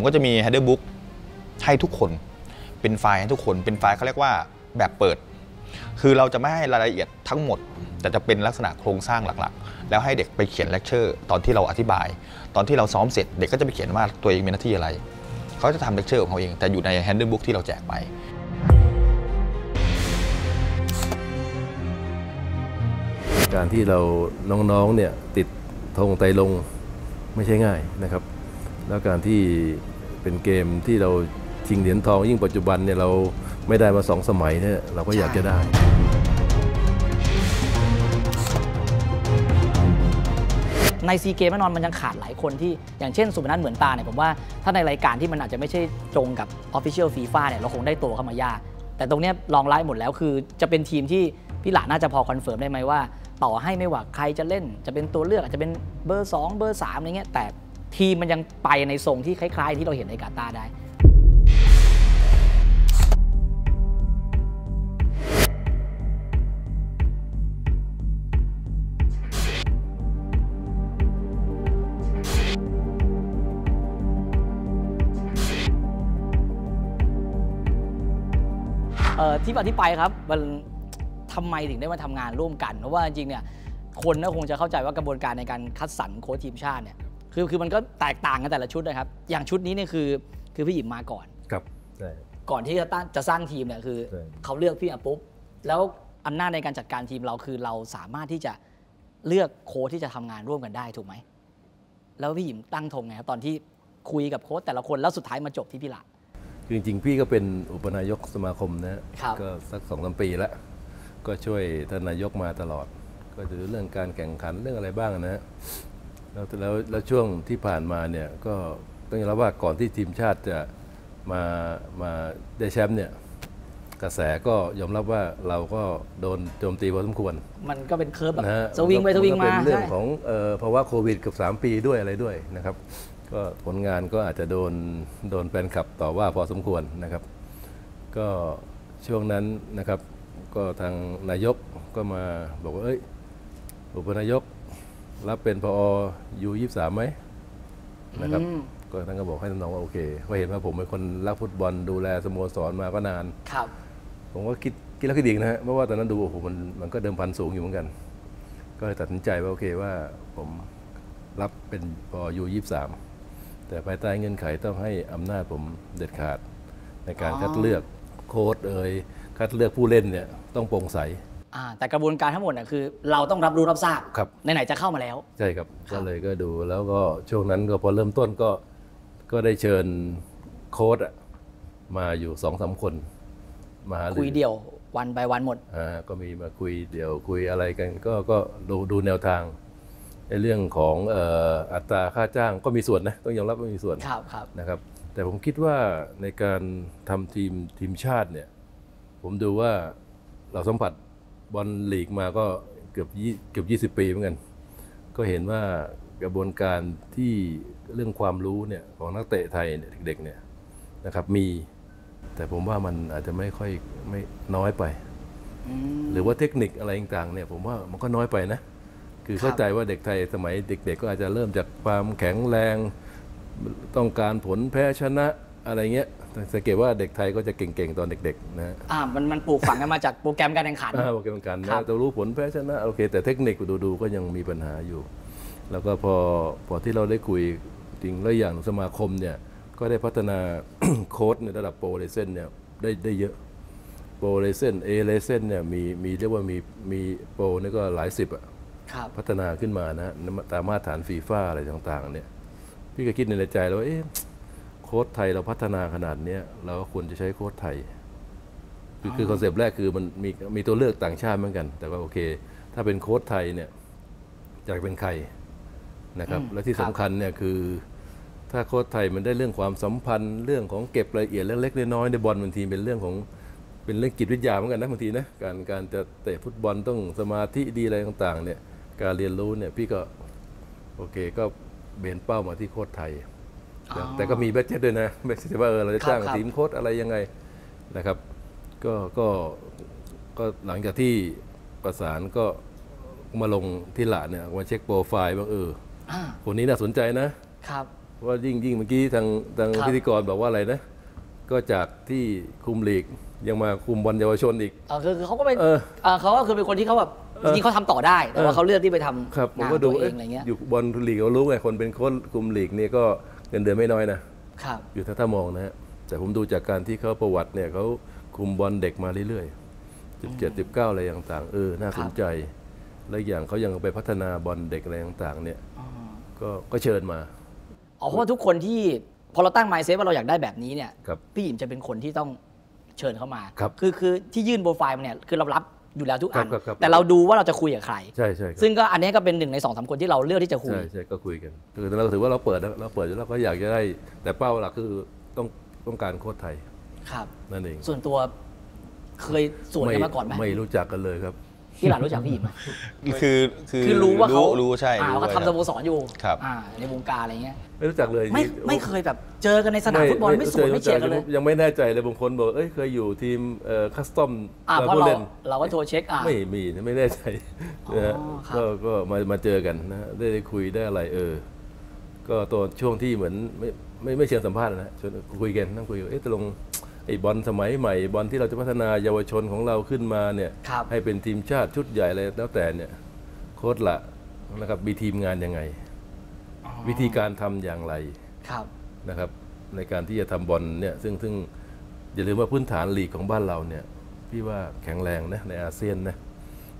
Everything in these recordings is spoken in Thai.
ผมก็จะมี header book ให้ทุกคนเป็นไฟล์ให้ทุกคนเป็นไฟล์เขาเรียกว่าแบบเปิดคือเราจะไม่ให้รายละเอียดทั้งหมดแต่จะเป็นลักษณะโครงสร้างหลักๆแล้วให้เด็กไปเขียนเลคเชอร์ตอนที่เราอธิบายตอนที่เราซ้อมเสร็จเด็กก็จะไปเขียนว่าตัวเองมีหน้าที่อะไรเขาจะทำเลคเชอร์ของเขาเองแต่อยู่ใน header book ที่เราแจกไปการที่เราน้องๆเนี่ยติดธงไตรรงค์ไม่ใช่ง่ายนะครับแล้วการที่เป็นเกมที่เราชิงเหรียญทองยิ่งปัจจุบันเนี่ยเราไม่ได้มา2 สมัยเนี่ยเราก็อยากจะได้ในซีเกมแน่นอนมันยังขาดหลายคนที่อย่างเช่นสุพนัทเหมือนตาเนี่ยผมว่าถ้าในรายการที่มันอาจจะไม่ใช่ตรงกับ Official FIFA เนี่ยเราคงได้ตัวเข้ามายากแต่ตรงนี้ลองไล่หมดแล้วคือจะเป็นทีมที่พี่หลาน่าจะพอคอนเฟิร์มได้ไหมว่าต่อให้ไม่ว่าใครจะเล่นจะเป็นตัวเลือกอาจจะเป็นเบอร์2เบอร์3อะไรเงี้ยแต่ทีมมันยังไปในทรงที่คล้ายๆที่เราเห็นในกาตาร์ได้ที่มาที่ไปครับมันทำไมถึงได้มาทำงานร่วมกันเพราะว่าจริงเนี่ยคนก็คงจะเข้าใจว่ากระบวนการในการคัดสรรโค้ชทีมชาติเนี่ยคือมันก็แตกต่างกันแต่ละชุดนะครับอย่างชุดนี้เนี่ยคือพี่หยิบมาก่อนครับก่อนที่จะสร้างทีมเนี่ยคือเขาเลือกพี่ปุ๊บแล้วอำนาจในการจัดการทีมเราคือเราสามารถที่จะเลือกโค้ชที่จะทำงานร่วมกันได้ถูกไหมแล้วพี่หยิบตั้งธงไงครับตอนที่คุยกับโค้ชแต่ละคนแล้วสุดท้ายมาจบที่พี่หละจริงๆพี่ก็เป็นอุปนายกสมาคมนะก็สัก 2-3 ปีแล้วก็ช่วยท่านนายกมาตลอดก็จะดูเรื่องการแข่งขันเรื่องอะไรบ้างนะแล้วช่วงที่ผ่านมาเนี่ยก็ต้องยอมรับว่าก่อนที่ทีมชาติจะมาได้แชมป์เนี่ยกระแสก็ยอมรับว่าเราก็โดนโจมตีพอสมควรมันก็เป็นเคิร์ฟแบบสวิงไปสวิงมาเป็นเรื่องของภาวะโควิดกับ3 ปีด้วยอะไรด้วยนะครับก็ผลงานก็อาจจะโดนแฟนคลับต่อว่าพอสมควรนะครับก็ช่วงนั้นนะครับก็ทางนายกก็มาบอกว่าเอ้ยอุปนายกรับเป็นผอ.ยู23ไหมนะครับก็ท่านก็บอกให้น้องว่าโอเคว่าเห็นว่าผมเป็นคนรักฟุตบอลดูแลสโมสรมาก็นานครับผมก็คิดแล้วคิดอีกนะฮะเพราะว่าตอนนั้นดูโอ้โหมันก็เดิมพันสูงอยู่เหมือนกันก็เลยตัดสินใจว่าโอเคว่าผมรับเป็นผอ.ยู23แต่ภายใต้เงื่อนไขต้องให้อำนาจผมเด็ดขาดในการคัดเลือกโค้ชคัดเลือกผู้เล่นเนี่ยต้องโปร่งใสแต่กระบวนการทั้งหมดเนี่ยคือเราต้องรับรู้รับทราบในไหนจะเข้ามาแล้วใช่ครับก็เลยก็ดูแล้วก็ช่วงนั้นก็พอเริ่มต้นก็ได้เชิญโค้ชมาอยู่ 2-3 คนมาคุยเดี่ยววันไปวันหมดก็มีมาคุยเดี่ยวคุยอะไรกันก็ดูแนวทางในเรื่องของอัตราค่าจ้างก็มีส่วนนะต้องยอมรับว่ามีส่วนนะครับแต่ผมคิดว่าในการทำทีมชาติเนี่ยผมดูว่าเราสัมผัสบอลลีกมาก็เกือบ 20 ปีเหมือนกันก็เห็นว่ากระบวนการที่เรื่องความรู้เนี่ยของนักเตะไทยเด็กๆเนี่ยนะครับมีแต่ผมว่ามันอาจจะไม่น้อยไปหรือว่าเทคนิคอะไรต่างๆเนี่ยผมว่ามันก็น้อยไปนะคือเข้าใจว่าเด็กไทยสมัยเด็กๆก็อาจจะเริ่มจากความแข็งแรงต้องการผลแพ้ชนะอะไรเงี้ยสังเกตว่าเด็กไทยก็จะเก่งๆตอนเด็กๆนะมันปลูกฝังกันมาจากโปรแกรมการแข่งขันโปรแกรมการนะจะรู้ผลแพ้ชนะโอเคแต่เทคนิคดูก็ยังมีปัญหาอยู่แล้วก็พอที่เราได้คุยจริงแล้วอย่างสมาคมเนี่ยก็ได้พัฒนา โค้ชในระดับโปรเลเซนเนี่ยได้เยอะโปรเลเซนAเลเซนเนี่ยมีเรียกว่ามีโปรนี่ก็หลาย10อะพัฒนาขึ้นมานะตามมาตรฐานฟีฟ่าอะไรต่างๆเนี่ยพี่ก็คิดในใจแล้วว่าเอ๊ะโค้ชไทยเราพัฒนาขนาดนี้เราก็ควรจะใช้โค้ชไทยคือคอนเซปต์แรกคือมันมีตัวเลือกต่างชาติเหมือนกันแต่ว่าโอเคถ้าเป็นโค้ชไทยเนี่ยจะเป็นใครนะครับและที่สำคัญเนี่ยคือถ้าโค้ชไทยมันได้เรื่องความสัมพันธ์เรื่องของเก็บรายละเอียดเล็กๆน้อยๆในบอลบางทีเป็นเรื่องของเป็นเรื่องจิตวิทยาเหมือนกันนะบางทีนะการจะเตะฟุตบอลต้องสมาธิดีอะไรต่างๆเนี่ยการเรียนรู้เนี่ยพี่ก็โอเคก็เบนเป้ามาที่โค้ชไทยแต่ก็มีแบดเจ็ตด้วยนะแบดเจ็ตว่าเราจะจ้างทีมโค้ชอะไรยังไงนะครับก็หลังจากที่ประสานก็มาลงที่หลานเนี่ยมาเช็คโปรไฟล์ว่าคนนี้น่าสนใจนะครับ ว่ายิ่งเมื่อกี้ทางพิธีกรบอกว่าอะไรนะก็จากที่คุมลีกยังมาคุมบอลเยาวชนอีกคือเขาก็เป็นเขาก็คือเป็นคนที่เขาแบบจริงเขาทำต่อได้แต่ว่าเขาเลือกที่ไปทำครับผมก็ดูเองอะไรเงี้ยอยู่บอลลีกเขารู้ไงคนเป็นโค้ชคุมลีกเนี่ยก็เงินเดือนไม่น้อยนะครับอยู่ถ้ามองนะฮะแต่ผมดูจากการที่เขาประวัติเนี่ยเขาคุมบอลเด็กมาเรื่อยๆ17-19อะไรต่างๆน่าสนใจและอย่างเขายังไปพัฒนาบอลเด็กอะไรต่างๆเนี่ยก็เชิญมาเพราะว่าทุกคนที่พอเราตั้ง mindset ว่าเราอยากได้แบบนี้เนี่ยพี่หยิมจะเป็นคนที่ต้องเชิญเข้ามาคือที่ยื่นโปรไฟล์มันเนี่ยคือเรารับอยู่แล้วทุกอันแต่เราดูว่าเราจะคุยกับใครใช่ซึ่งก็อันนี้ก็เป็นหนึ่งใน 2-3 คนที่เราเลือกที่จะคุยใช่ก็คุยกันคือเราถือว่าเราเปิดแล้วก็อยากจะได้แต่เป้าหลักคือต้องการโค้ชไทยครับนั่นเองส่วนตัวเคยส่วนกันมาก่อนไหมไม่รู้จักกันเลยครับที่หลานรู้จักพี่หยิมคือรู้ว่าเขาใช่เขาทำสโมสรอยู่ในวงการอะไรเงี้ยไม่รู้จักเลยไม่เคยแบบเจอกันในสนามฟุตบอลไม่สวนไม่เชียร์กันเลยยังไม่แน่ใจเลยบางคนบอกเอ้ยเคยอยู่ทีมคัสตอมเพราะเราก็โทรเช็คไม่มีไม่แน่ใจนะก็มาเจอกันนะได้คุยได้อะไรก็ตอนช่วงที่เหมือนไม่เชิงสัมภาษณ์นะคุยกันนั่งคุยเอ๊ะตกลงบอลสมัยใหม่บอลที่เราจะพัฒนาเยาวชนของเราขึ้นมาเนี่ยให้เป็นทีมชาติชุดใหญ่อะไรแล้วแต่เนี่ยโค้ชละนะครับมีทีมงานยังไงวิธีการทำอย่างไรนะครับในการที่จะทำบอลเนี่ยซึ่งอย่าลืมว่าพื้นฐานลีกของบ้านเราเนี่ยพี่ว่าแข็งแรงนะในอาเซียนนะ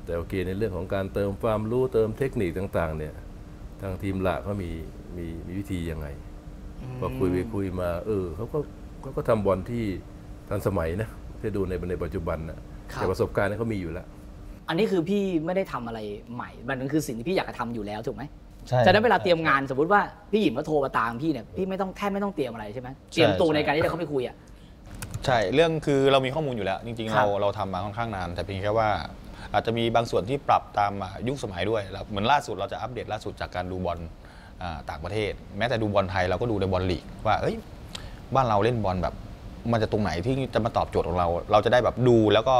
แต่โอเคในเรื่องของการเติมความรู้เติมเทคนิคต่างๆเนี่ยทางทีมละเขามีวิธียังไงพอคุยมาเขาก็ทำบอลที่ทันสมัยนะที่ดูในปัจจุบันนะแต่ประสบการณ์เขามีอยู่แล้วอันนี้คือพี่ไม่ได้ทำอะไรใหม่มันคือสิ่งที่พี่อยากจะทำอยู่แล้วถูกไหมใช่จะได้เวลาเตรียมงานสมมติว่าพี่หยิมเขาโทรมาตามพี่เนี่ยพี่แทบไม่ต้องเตรียมอะไรใช่ไหมเตรียมตัวในการที่จะเขาไปคุยอ่ะใช่เรื่องคือเรามีข้อมูลอยู่แล้วจริงๆเราทำมาค่อนข้างนานแต่เพียงแค่ว่าอาจจะมีบางส่วนที่ปรับตามยุคสมัยด้วยเหมือนล่าสุดเราจะอัปเดตล่าสุดจากการดูบอลต่างประเทศแม้แต่ดูบอลไทยเราก็ดูในบอลลีกว่าบ้านเราเล่นบอลแบบมันจะตรงไหนที่จะมาตอบโจทย์ของเราจะได้แบบดูแล้วก็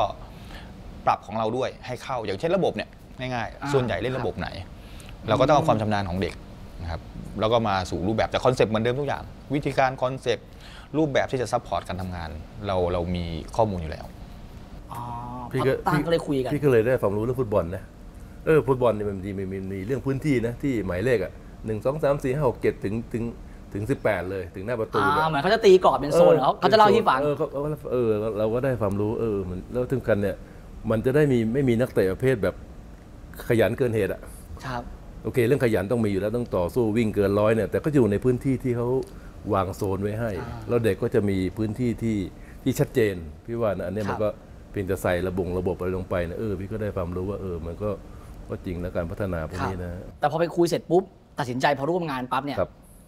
ปรับของเราด้วยให้เข้าอย่างเช่นระบบเนี่ยง่ายๆส่วนใหญ่เล่นระบบไหนเราก็ต้องเอาความชำนาญของเด็กนะครับแล้วก็มาสู่รูปแบบแต่คอนเซปต์เหมือนเดิมทุกอย่างวิธีการคอนเซปต์รูปแบบที่จะซัพพอร์ตการทำงานเรามีข้อมูลอยู่แล้วพี่ก็เลยคุยกันพี่ก็เลยได้ความรู้เรื่องฟุตบอลนะฟุตบอลเนี่ยมันมีเรื่องพื้นที่นะที่หมายเลขอ่ะ1 2 3 4 5 6 7ถึง18เลยถึงหน้าประตูเหมือนเขาจะตีกรอบเป็นโซนเขาจะเล่าที่ฟังเราก็ได้ความรู้เหมือนแล้วถึงกันเนี่ยมันจะได้ไม่มีนักเตะประเภทแบบขยันเกินเหตุอะครับโอเคเรื่องขยันต้องมีอยู่แล้วต้องต่อสู้วิ่งเกินร้อยเนี่ยแต่ก็อยู่ในพื้นที่ที่เขาวางโซนไว้ให้แล้วเด็กก็จะมีพื้นที่ที่ชัดเจนพี่ว่านะอันนี้มันก็เพียงจะใส่ระบบอะไรลงไปนะพี่ก็ได้ความรู้ว่ามันก็จริงแล้วการพัฒนาพวกนี้นะแต่พอไปคุยเสร็จปุ๊บตัดสินใจพอร่วมงานปั๊บเนี่ย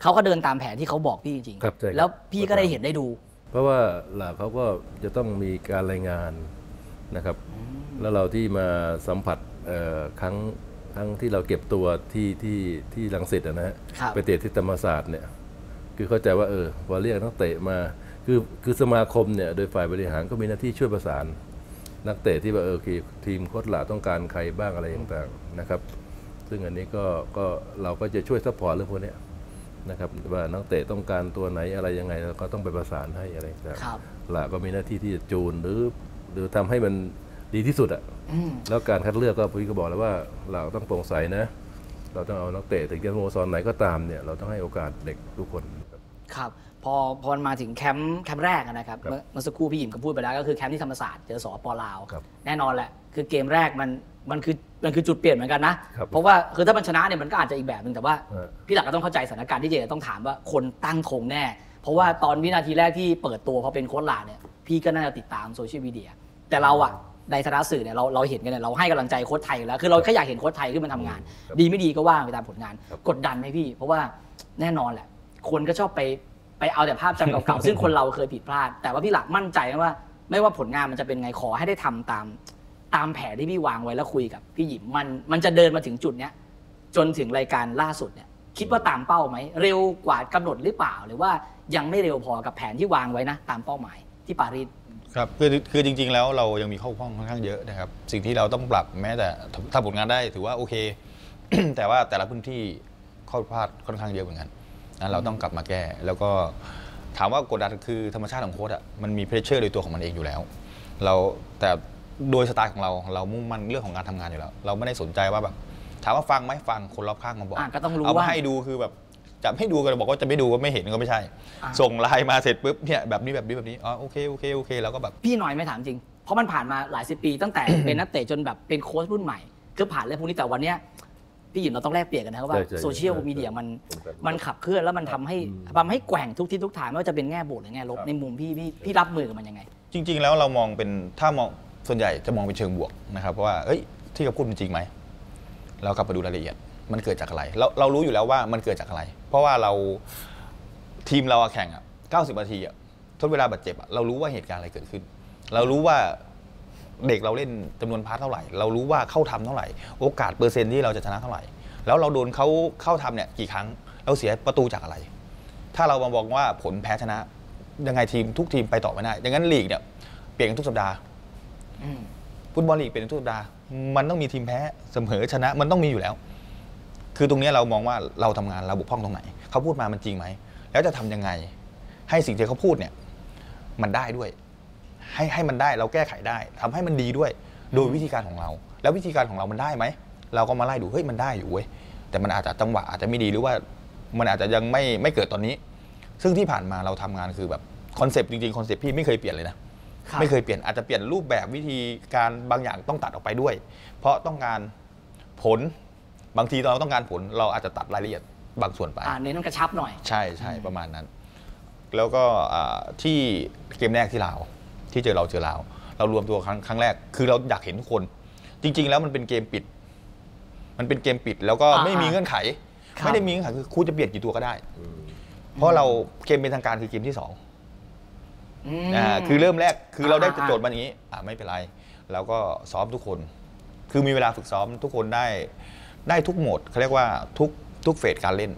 เขาก็เดินตามแผนที่เขาบอกพี่จริงๆแล้วพี่ก็ได้เห็นได้ดูเพราะว่าเขาก็จะต้องมีการรายงานนะครับแล้วเราที่มาสัมผัสครั้งที่เราเก็บตัวที่รังสิตนะฮะไปเตะที่ธรรมศาสตร์เนี่ยคือเข้าใจว่าพอเรียกนักเตะมาคือสมาคมเนี่ยโดยฝ่ายบริหารก็มีหน้าที่ช่วยประสานนักเตะที่ว่าทีมโค้ชหลาต้องการใครบ้างอะไรต่างๆนะครับซึ่งอันนี้ก็เราก็จะช่วยซัพพอร์ตเรื่องพวกนี้นะครับว่านักเตะต้องการตัวไหนอะไรยังไงแล้วก็ต้องไปประสานให้อะไรครับหลักก็มีหน้าที่ที่จะจูนหรือทำให้มันดีที่สุดอะแล้วการคัดเลือกก็พี่ก็บอกแล้วว่าเราต้องโปร่งใสนะเราต้องเอานักเตะถึงจะโมซอนไหนก็ตามเนี่ยเราต้องให้โอกาสเด็กทุกคนครับพอมาถึงแคมป์แรกนะครับเมื่อสักครู่พี่หยิมก็พูดไปแล้วก็คือแคมป์ที่ธรรมศาสตร์เจอสป.ลาวแน่นอนแหละคือเกมแรกมันคือจุดเปลี่ยนเหมือนกันนะเพราะว่าคือถ้ามันชนะเนี่ยมันก็อาจจะอีกแบบหนึ่งแต่ว่าพี่หลักก็ต้องเข้าใจสถานการณ์ที่เจจะต้องถามว่าคนตั้งธงแน่เพราะว่าตอนวินาทีแรกที่เปิดตัวพอเป็นโค้ชหลาเนี่ยพี่ก็น่าจะติดตามโซเชียลมีเดียแต่เราอะในฐานะสื่อเนี่ยเราเห็นกันเนี่ยเราให้กำลังใจโค้ชไทยแล้วคือเราแค่อยากเห็นโค้ชไทยขึ้นมาทำงานดีไม่ดีก็ว่าไปตามผลงานกดดันไหมพี่เพราะว่าแน่นอนแหละคนก็ชอบไปเอาแต่ภาพจำเก่าๆซึ่งคนเราเคยผิดพลาดแต่ว่าพี่หลักมั่นใจว่าไม่ว่าผลงานมันจะเป็นไงขอให้ได้ทำตามแผนที่พี่วางไว้แล้วคุยกับพี่หยิมมันจะเดินมาถึงจุดเนี้ยจนถึงรายการล่าสุดเนี่ยคิดว่าตามเป้าไหมเร็วกว่ากำหนดหรือเปล่าหรือว่ายังไม่เร็วพอกับแผนที่วางไว้นะตามเป้าหมายที่ปารีสครับคือจริงๆแล้วเรายังมีข้อข้องค่อนข้างเยอะนะครับสิ่งที่เราต้องปรับแม้แต่ถ้าผลงานได้ถือว่าโอเค แต่ว่าแต่ละพื้นที่ข้อผิดพลาดค่อนข้างเยอะเหมือนกัน เราต้องกลับมาแก้แล้วก็ถามว่ากดดันคือธรรมชาติของโค้ชอ่ะมันมีเพรสเชอร์โดยตัวของมันเองอยู่แล้วเราแต่โดยสไตล์ของเรามุ่งมั่นเรื่องของการทำงานอยู่แล้วเราไม่ได้สนใจว่าแบบถามว่าฟังไหมฟังคนรอบข้างมาบอกก็ต้องรู้ว่าให้ดูคือแบบจะไม่ดูกันบอกว่าจะไม่ดูก็ไม่เห็นก็ไม่ใช่ส่งไลน์มาเสร็จปุ๊บเนี่ยแบบนี้แบบนี้แบบนี้อ๋อโอเคแล้วก็แบบพี่หน่อยไม่ถามจริงเพราะมันผ่านมาหลายสิบปีตั้งแต่ เป็นนักเตะจนแบบเป็นโค้ชรุ่นใหม่ก็ผ่านเรื่องพวกนี้แต่วันนี้พี่หยินเราต้องแลกเปลี่ยนกันนะว่าโซเชียลมีเดียมันขับเคลื่อนแล้วมันทำให้แกว่งทุกทิศทุกทางไม่ว่าจะเป็นแง่บวกหรือแง่ลบในมุมพี่รับมือกับมันยังไงจริงๆแล้วเรามองเป็นถ้ามองส่วนใหญ่จะมองเป็นเชิงบวกนะครับว่าเอ้ยที่เขาพูดมันจริงไหมเรากลับมาดูรายละเอียดมันเกิดจากอะไรเรารู้อยู่แล้วว่ามันเกิดจากอะไรเพราะว่าเราทีมเราแข่ง90 นาทีทดเวลาบาดเจ็บเรารู้ว่าเหตุการณ์อะไรเกิดขึ้นเรารู้ว่าเด็กเราเล่นจำนวนพาร์ทเท่าไหร่เรารู้ว่าเข้าทำเท่าไหร่โอกาสเปอร์เซ็นต์ที่เราจะชนะเท่าไหร่แล้วเราโดนเขาเข้าทำเนี่ยกี่ครั้งเราเสียประตูจากอะไรถ้าเรามามองว่าผลแพ้ชนะยังไงทีมทุกทีมไปต่อไม่ได้ดังนั้นลีกเนี่ยเปลี่ยนทุกสัปดาห์ฟุตบอลลีกเปลี่ยนทุกสัปดาห์มันต้องมีทีมแพ้เสมอชนะมันต้องมีอยู่แล้วคือตรงนี้เรามองว่าเราทำงานเราบกพร่องตรงไหนเขาพูดมามันจริงไหมแล้วจะทำยังไงให้สิ่งที่เขาพูดเนี่ยมันได้ด้วยให้มันได้เราแก้ไขได้ทำให้มันดีด้วยโดยวิธีการของเราแล้ววิธีการของเรามันได้ไหมเราก็มาไล่ดูเฮ้ยมันได้อยู่เว้ยแต่มันอาจจะจังหวะอาจจะไม่ดีหรือว่ามันอาจจะยังไม่เกิดตอนนี้ซึ่งที่ผ่านมาเราทำงานคือแบบคอนเซปต์จริงๆคอนเซปต์พี่ไม่เคยเปลี่ยนเลยนะไม่เคยเปลี่ยนอาจจะเปลี่ยนรูปแบบวิธีการบางอย่างต้องตัดออกไปด้วยเพราะต้องการผลบางทีเราต้องการผลเราอาจจะตัดรายละเอียดบางส่วนไปเน้นกระชับหน่อยใช่ประมาณนั้นแล้วก็ที่เกมแรกที่ลาวที่เจอลาวเรารวมตัวครั้งแรกคือเราอยากเห็นทุกคนจริงๆแล้วมันเป็นเกมปิดแล้วก็ไม่มีเงื่อนไขไม่ได้มีเงื่อนไขคือคู่จะเบียดกี่ตัวก็ได้เพราะเราเกมเป็นทางการคือเกมที่2คือเริ่มแรกคือเราได้โจทย์มาอย่างนี้ไม่เป็นไรแล้วก็ซ้อมทุกคนคือมีเวลาฝึกซ้อมทุกคนได้ทุกโหมดเขาเรียกว่าทุกเฟสการเล่น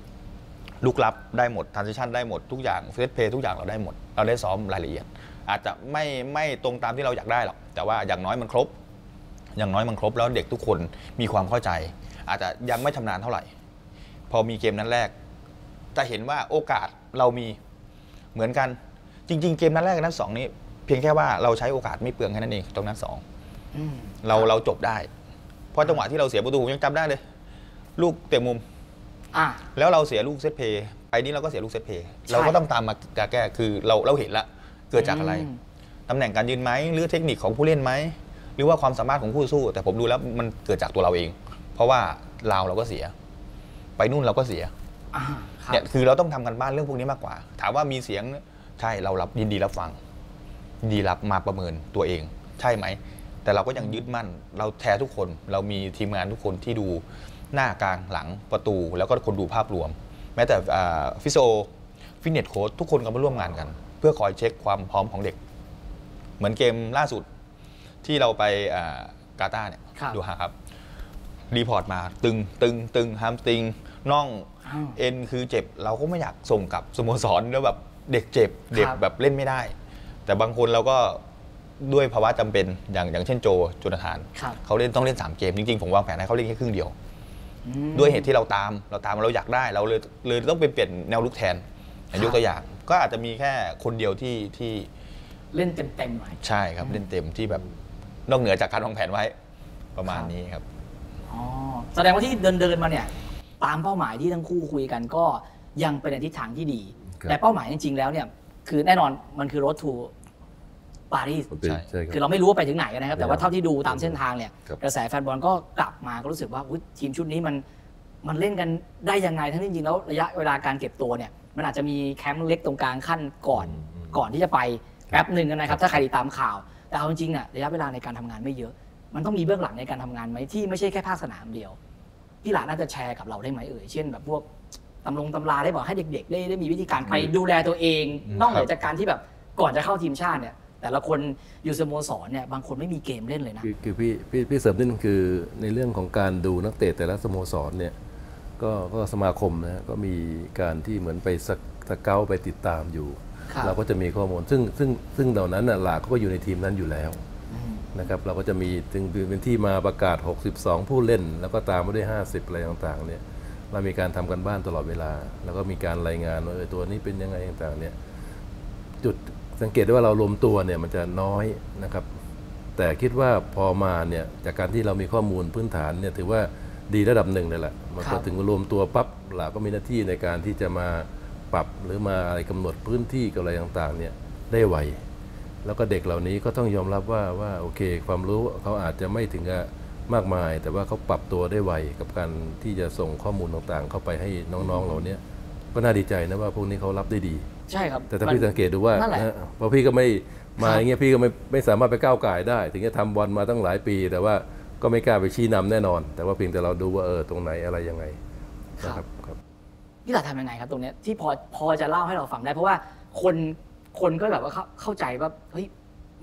ลุกลับได้หมดทรานซิชันได้หมดทุกอย่างเฟสเพย์ทุกอย่างเราได้หมดเราได้ซ้อมรายละเอียดอาจจะไม่ตรงตามที่เราอยากได้หรอกแต่ว่าอย่างน้อยมันครบแล้วเด็กทุกคนมีความเข้าใจอาจจะยังไม่ชำนาญเท่าไหร่พอมีเกมนั้นแรกจะเห็นว่าโอกาสเรามีเหมือนกันจริงๆเกมนั้นแรกนั้นสองนี้เพียงแค่ว่าเราใช้โอกาสไม่เปลืองแค่นั้นเองตรงนั้น2เราจบได้เพราะจังหวะที่เราเสียประตูยังจำได้เลยลูกเตะมุมแล้วเราเสียลูกเซตเพย์ไปนี้เราก็เสียลูกเซตเพย์เราก็ต้องตามมาแก้คือเราเห็นละเกิดจากอะไรตำแหน่งการยืนไหมหรือเทคนิคของผู้เล่นไหมหรือว่าความสามารถของคู่สู้แต่ผมดูแล้วมันเกิดจากตัวเราเองเพราะว่าเราก็เสียไปนู่นเราก็เสียเนี่ยคือเราต้องทำกันบ้านเรื่องพวกนี้มากกว่าถามว่ามีเสียงใช่เรารับยินดีรับฟังดีรับมาประเมินตัวเองใช่ไหมแต่เราก็ยังยึดมั่นเราแท้ทุกคนเรามีทีมงานทุกคนที่ดูหน้ากลางหลังประตูแล้วก็คนดูภาพรวมแม้แต่ฟิสิโอฟิตเนสโค้ชทุกคนก็มาร่วมงานกันเพื่อคอยเช็คความพร้อมของเด็กเหมือนเกมล่าสุดที่เราไปกาตาร์เนี่ยดูฮะครับรีพอร์ตมาตึงฮัมสตริงน่องเอ็นคือเจ็บเราก็ไม่อยากส่งกับสโมสรแล้วแบบเด็กเจ็บเด็กแบบเล่นไม่ได้แต่บางคนเราก็ด้วยภาวะจำเป็นอย่างเช่นโจจุนทานเขาเล่นต้องเล่น3เกมจริงๆผมวางแผนให้เขาเล่นแค่ครึ่งเดียวด้วยเหตุที่เราตามเราอยากได้เราเลยต้องไปเปลี่ยนแนวลุกแทนยกตัวอย่างก็อาจจะมีแค่คนเดียวที่เล่นเต็มหน่อยใช่ครับเล่นเต็มที่แบบนอกเหนือจากการวางแผนไว้ประมาณนี้ครับอ๋อแสดงว่าที่เดินมาเนี่ยตามเป้าหมายที่ทั้งคู่คุยกันก็ยังเป็นทิศทางที่ดีแต่เป้าหมายจริงๆแล้วเนี่ยคือแน่นอนมันคือ Road to Paris คือเราไม่รู้ว่าไปถึงไหนนะครับแต่ว่าเท่าที่ดูตามเส้นทางเนี่ยกระแสแฟนบอลก็กลับมาก็รู้สึกว่าทีมชุดนี้มันเล่นกันได้ยังไงทั้งจริงๆแล้วระยะเวลาการเก็บตัวเนี่ยมันอาจจะมีแคมป์เล็กตรงกลางขั้นก่อนที่จะไปแป๊บหนึ่งนะครับถ้าใครติดตามข่าวแต่เอาจริงๆเนี่ยระยะเวลาในการทำงานไม่เยอะมันต้องมีเบื้องหลังในการทำงานไหมที่ไม่ใช่แค่ภาคสนามเดียวพี่หลานน่าจะแชร์กับเราได้ไหมเอ่ยเช่นแบบพวกตำราได้บอกให้เด็กๆได้มีวิธีการไปดูแลตัวเองนอกเหนือจากการที่แบบก่อนจะเข้าทีมชาติเนี่ยแต่ละคนอยู่สโมสรเนี่ยบางคนไม่มีเกมเล่นเลยนะคือพี่เสริมนิดนึงคือในเรื่องของการดูนักเตะแต่ละสโมสรเนี่ยก็สมาคมนะก็มีการที่เหมือนไปสเกาต์ไปติดตามอยู่เราก็จะมีข้อมูลซึ่งเหล่านั้นหลักก็อยู่ในทีมนั้นอยู่แล้วนะครับเราก็จะมีถึงเป็นที่มาประกาศ62ผู้เล่นแล้วก็ตามมาด้วย50อะไรต่างๆเนี่ย เรามีการทำกันบ้านตลอดเวลาแล้วก็มีการรายงานว่าตัวนี้เป็นยังไงต่างๆเนี่ยจุดสังเกตได้ว่าเรารวมตัวเนี่ยมันจะน้อยนะครับแต่คิดว่าพอมาเนี่ยจากการที่เรามีข้อมูลพื้นฐานเนี่ยถือว่าดีระดับหนึ่งเลยแหละมันก็ถึงรวมตัวปั๊บเราก็มีหน้าที่ในการที่จะมาปรับหรือมาอะไรกำหนดพื้นที่กับอะไรต่างๆเนี่ยได้ไวแล้วก็เด็กเหล่านี้ก็ต้องยอมรับว่าโอเคความรู้เขาอาจจะไม่ถึงกับมากมายแต่ว่าเขาปรับตัวได้ไวกับการที่จะส่งข้อมูลต่างๆเข้าไปให้น้องๆเราเนี่ยก็น่าดีใจนะว่าพวกนี้เขารับได้ดีใช่ครับแต่ถ้าพี่สังเกตดูว่าเพราะพี่ก็ไม่มาอย่างเงี้ยพี่ก็ไม่สามารถไปก้าวก่ายได้ถึงจะทำบอลมาตั้งหลายปีแต่ว่าก็ไม่กล้าไปชี้นำแน่นอนแต่ว่าเพียงแต่เราดูว่าตรงไหนอะไรยังไงนะครับพี่หลักทำยังไงครับตรงนี้ที่พอจะเล่าให้เราฟังได้เพราะว่าคนก็แบบว่าเข้าใจว่าเฮ้ย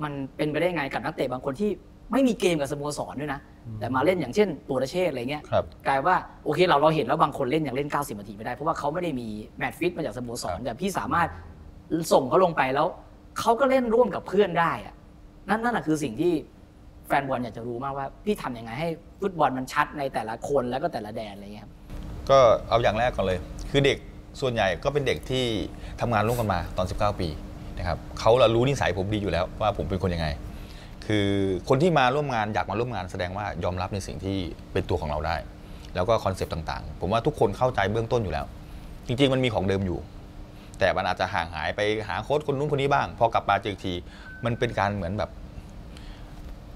มันเป็นไปได้ไงกับนักเตะบางคนที่ไม่มีเกมกับสโมสรด้วยนะแต่มาเล่นอย่างเช่นตัวเชษอะไรเงี้ยกลายว่าโอเคเราเห็นแล้วบางคนเล่นอย่างเล่น90นาทีไม่ได้เพราะว่าเขาไม่ได้มีแมตช์ฟิตมาจากสโมสรแต่พี่สามารถส่งเขาลงไปแล้วเขาก็เล่นร่วมกับเพื่อนได้อะนั่นแหละคือสิ่งที่แฟนบอลอยากจะรู้มากว่าพี่ทำยังไงให้ฟุตบอลมันชัดในแต่ละคนแล้วก็แต่ละแดนอะไรเงี้ยก็เอาอย่างแรกก่อนเลยคือเด็กส่วนใหญ่ก็เป็นเด็กที่ทำงานร่วมกันมาตอน19 ปีนะครับเขาเรารู้นิสัยผมดีอยู่แล้วว่าผมเป็นคนยังไงคือคนที่มาร่วมงานอยากมาร่วมงานแสดงว่ายอมรับในสิ่งที่เป็นตัวของเราได้แล้วก็คอนเซปต์ต่างๆผมว่าทุกคนเข้าใจเบื้องต้นอยู่แล้วจริงๆมันมีของเดิมอยู่แต่มันอาจจะห่างหายไปหาโค้ชคนนู้นคนนี้บ้างพอกลับมาเจออีกทีมันเป็นการเหมือนแบบ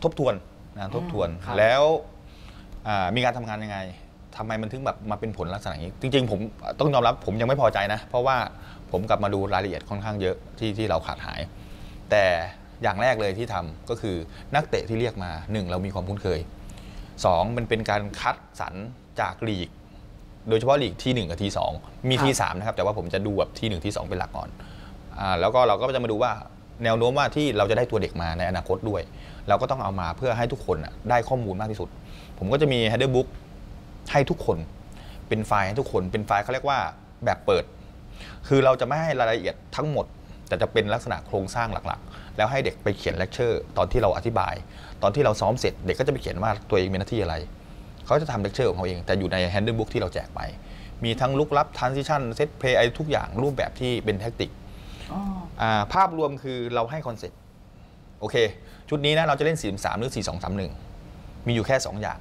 ทบทวนนะทบทวนแล้วมีการทำงานยังไงทำไมมันถึงแบบมาเป็นผลลัพธ์อย่างนี้จริงๆผมต้องยอมรับผมยังไม่พอใจนะเพราะว่าผมกลับมาดูรายละเอียดค่อนข้างเยอะที่เราขาดหายแต่อย่างแรกเลยที่ทำก็คือนักเตะที่เรียกมา 1. เรามีความคุ้นเคย 2. มันเป็นการคัดสรรจากลีกโดยเฉพาะลีกที่1กับที่2มีที่3นะครับแต่ว่าผมจะดูแบบที่1ที่2เป็นหลักก่อนแล้วก็เราก็จะมาดูว่าแนวโน้มว่าที่เราจะได้ตัวเด็กมาในอนาคตด้วยเราก็ต้องเอามาเพื่อให้ทุกคนได้ข้อมูลมากที่สุดผมก็จะมี header book ให้ทุกคนเป็นไฟล์ให้ทุกคนเป็นไฟล์เขาเรียกว่าแบบเปิดคือเราจะไม่ให้รายละเอียดทั้งหมดแต่จะเป็นลักษณะโครงสร้างหลักๆแล้วให้เด็กไปเขียนเลคเชอร์ตอนที่เราอธิบายตอนที่เราซ้อมเสร็จเด็กก็จะไปเขียนว่าตัวเองมีหน้าที่อะไรเขาจะทำเลคเชอร์ของเขาเองแต่อยู่ใน handle book ที่เราแจกไปมีทั้งลุกลับ transition set play ทุกอย่างรูปแบบที่เป็นแท็กติกภาพรวมคือเราให้คอนเซ็ปต์โอเคชุดนี้นะเราจะเล่น 4-3 หรือ 4-2-3-1 มีอยู่แค่2อย่าง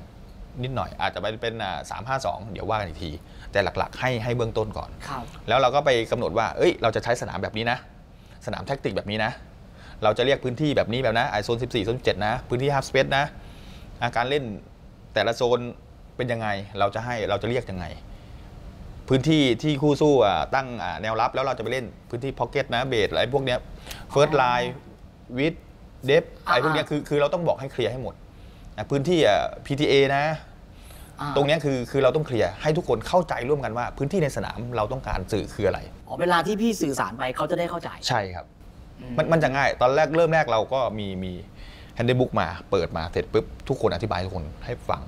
นิดหน่อยอาจจะไปเป็น 3-5-2 เดี๋ยวว่ากันอีกทีแต่หลักๆให้เบื้องต้นก่อนแล้วเราก็ไปกำหนดว่าเอ้ยเราจะใช้สนามแบบนี้นะสนามแท็กติกแบบนี้นะเราจะเรียกพื้นที่แบบนี้แบบนะไอโซน14โซน17นะพื้นที่ half space นะการเล่นแต่ละโซนเป็นยังไงเราจะเรียกยังไงพื้นที่ที่คู่สู้ตั้งแนวรับแล้วเราจะไปเล่นพื้นที่ pocket นะเบสอะไรพวกเนี้ย first line width depth อะไรพวกเนี้ยคือเราต้องบอกให้เคลียร์ให้หมดนะพื้นที่PTA นะตรงนี้คือเราต้องเคลียร์ให้ทุกคนเข้าใจร่วมกันว่าพื้นที่ในสนามเราต้องการสื่อคืออะไรอ๋อเวลาที่พี่สื่อสารไปเขาจะได้เข้าใจใช่ครับมันจะง่ายตอนแรกเริ่มแรกเราก็มีแฮนด์บุ๊กมาเปิดมาเสร็จปุ๊บทุกคนอธิบายทุกคนให้ฟัง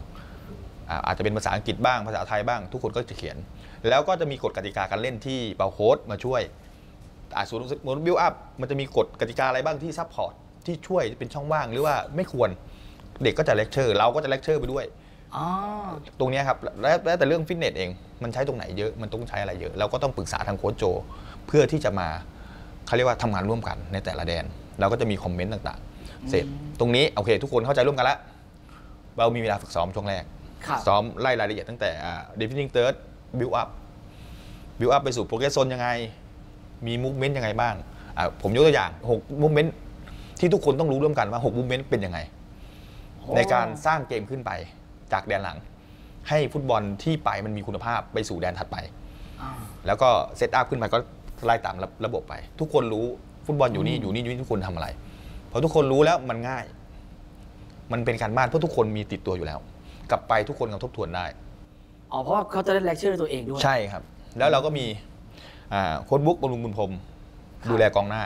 อาจจะเป็นภาษาอังกฤษบ้างภาษาไทยบ้างทุกคนก็จะเขียนแล้วก็จะมีกฎกติกาการเล่นที่เบาโค้ชมาช่วยส่วนบิลอัพมันจะมีกฎกติกาอะไรบ้างที่ซัพพอร์ตที่ช่วยเป็นช่องว่างหรือว่าไม่ควรเด็กก็จะเลคเชอร์เราก็จะเลคเชอร์ไปด้วยตรงนี้ครับแล้วแต่เรื่องฟิตเนสเองมันใช้ตรงไหนเยอะมันต้องใช้อะไรเยอะเราก็ต้องปรึกษาทางโค้ชโจเพื่อที่จะมาเขาเรียกว่าทำงานร่วมกันในแต่ละแดนเราก็จะมีคอมเมนต์ต่างๆเสร็จตรงนี้โอเคทุกคนเข้าใจร่วมกันแล้วเรามีเวลาฝึกซ้อมช่วงแรกซ้อมไล่รายละเอียดตั้งแต่ defending third build up ไปสู่ progress zone ยังไงมี movement ยังไงบ้างผมยกตัวอย่าง6 movement ที่ทุกคนต้องรู้ร่วมกันว่า6 movement เป็นยังไงในการสร้างเกมขึ้นไปจากแดนหลังให้ฟุตบอลที่ไปมันมีคุณภาพไปสู่แดนถัดไปแล้วก็เซตอัพขึ้นไปก็ไล่ตามระบบไปทุกคนรู้ฟุตบอลอยู่นี่ทุกคนทำอะไรพอทุกคนรู้แล้วมันง่ายมันเป็นการบ้านเพราะทุกคนมีติดตัวอยู่แล้วกลับไปทุกคนก็ทบทวนได้อ๋อเพราะเขาจะได้เลคเชอร์ตัวเองด้วยใช่ครับแล้วเราก็มีโค้ชบุ๊กบำรุงบุญพรมดูแลกองหน้า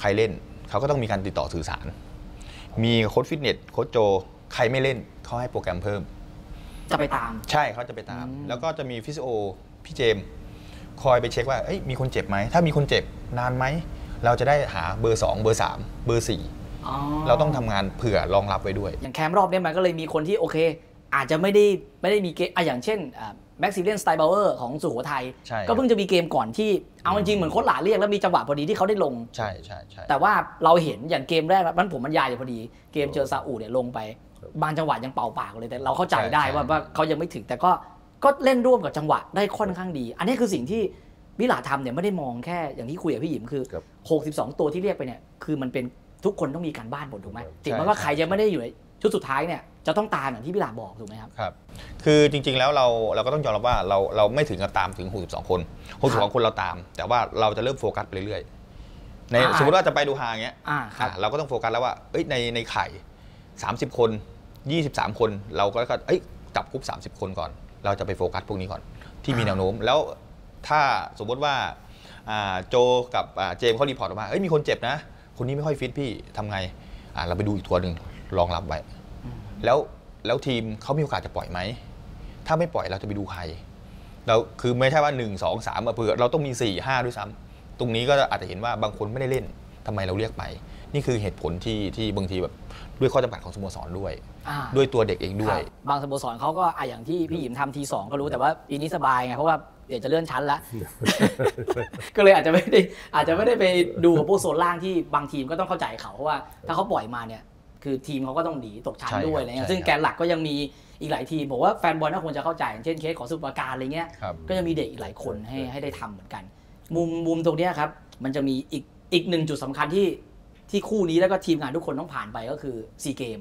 ใครเล่นเขาก็ต้องมีการติดต่อสื่อสารมีโค้ชฟิตเนสโค้ชโจใครไม่เล่นเขาให้โปรแกรมเพิ่มจะไปตามใช่เขาจะไปตามแล้วก็จะมีฟิสิโอพี่เจมคอยไปเช็คว่ามีคนเจ็บไหมถ้ามีคนเจ็บนานไหมเราจะได้หาเบอร์2เบอร์3เบอร์4เราต้องทำงานเผื่อรองรับไว้ด้วยอย่างแคมป์รอบนี้มันก็เลยมีคนที่โอเค อาจจะไม่ได้มีเกมอย่างเช่นแม็กซิเลียนสไตล์บาวเออร์ของสุโขทัยก็เพิ่งจะมีเกมก่อนที่เอาจริงเหมือนโค้ชหลาเรียกแล้วมีจังหวะพอดีที่เขาได้ลงใช่ใช่ใช่แต่ว่าเราเห็นอย่างเกมแรกมันผมบรรยายอยู่พอดีเกมเจอซาอุเนี่ยลงไปบางจังหวะยังเป่าปากเลยแต่เราเข้าใจได้ว่าเขายังไม่ถึงแต่ก็เล่นร่วมกับจังหวะได้ค่อนข้างดีอันนี้คือสิ่งที่วิลาทำเนี่ยไม่ได้มองแค่อย่างที่คุยกับพี่หยิมคือ62ตัวที่เรียกไปเนี่ยคือมันเป็นทุกคนต้องมีการบ้านหมดถูกไหมถึงแม้ว่าใครจะไม่ได้อยู่ในชุดสุดท้ายเนี่ยจะต้องตามอย่างที่พี่หลาบอกถูกไหมครับครับคือจริงๆแล้วเราก็ต้องยอมรับว่าเราไม่ถึงกับตามถึง62คน62คนเราตามแต่ว่าเราจะเริ่มโฟกัสไปเรื่อยๆในสมมติว่าจะไปดูฮาอย่างเงี้ยเราก็ต้องโฟกัสแล้วว่าในไข่30คน23คนเราก็จับกลุ่ม30คนก่อนเราจะไปโฟกัสพวกนี้ก่อนที่มีแนวโน้มแล้วถ้าสมมติว่าโจกับเจมเขารีพอร์ตออกมามีคนเจ็บนะคนนี้ไม่ค่อยฟิตพี่ทำไงเราไปดูอีกทัวร์หนึ่งรองรับไว้แล้วทีมเขามีโอกาสจะปล่อยไหมถ้าไม่ปล่อยเราจะไปดูใครเราคือไม่ใช่ว่า1 2 3เผื่อเราต้องมี 4 5 ด้วยซ้ำตรงนี้ก็อาจจะเห็นว่าบางคนไม่ได้เล่นทำไมเราเรียกไปนี่คือเหตุผลที่บางทีแบบด้วยข้อจำกัดของสโมสรด้วยตัวเด็กเองด้วยบางสโมสรเขาก็อย่างที่พี่หยิมทำที2ก็รู้แต่ว่าปีนี้สบายไงเพราะว่าเดี๋ยวจะเลื่อนชั้นละก็เลยอาจจะไม่ได้ไปดูกับพวกโซนล่างที่บางทีมก็ต้องเข้าใจเขาเพราะว่าถ้าเขาปล่อยมาเนี่ยคือทีมเขาก็ต้องหนีตกชั้นด้วยอะไรเงี้ยซึ่งแกนหลักก็ยังมีอีกหลายทีมผมว่าแฟนบอลน่าควรจะเข้าใจเช่นเคสของสุพรรณบุรีอะไรเงี้ยก็ยังมีเด็กอีกหลายคนให้ได้ทำเหมือนกันมุมตรงนี้ครับมันจะมีอีกหนึ่งจุดสำคัญที่คู่นี้แล้วก็ทีมงานทุกคนต้องผ่านไปก็คือซีเกม